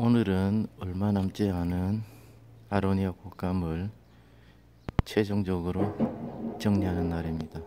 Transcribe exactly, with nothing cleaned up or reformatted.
오늘은 얼마 남지 않은 아로니아 곶감을 최종적으로 정리하는 날입니다.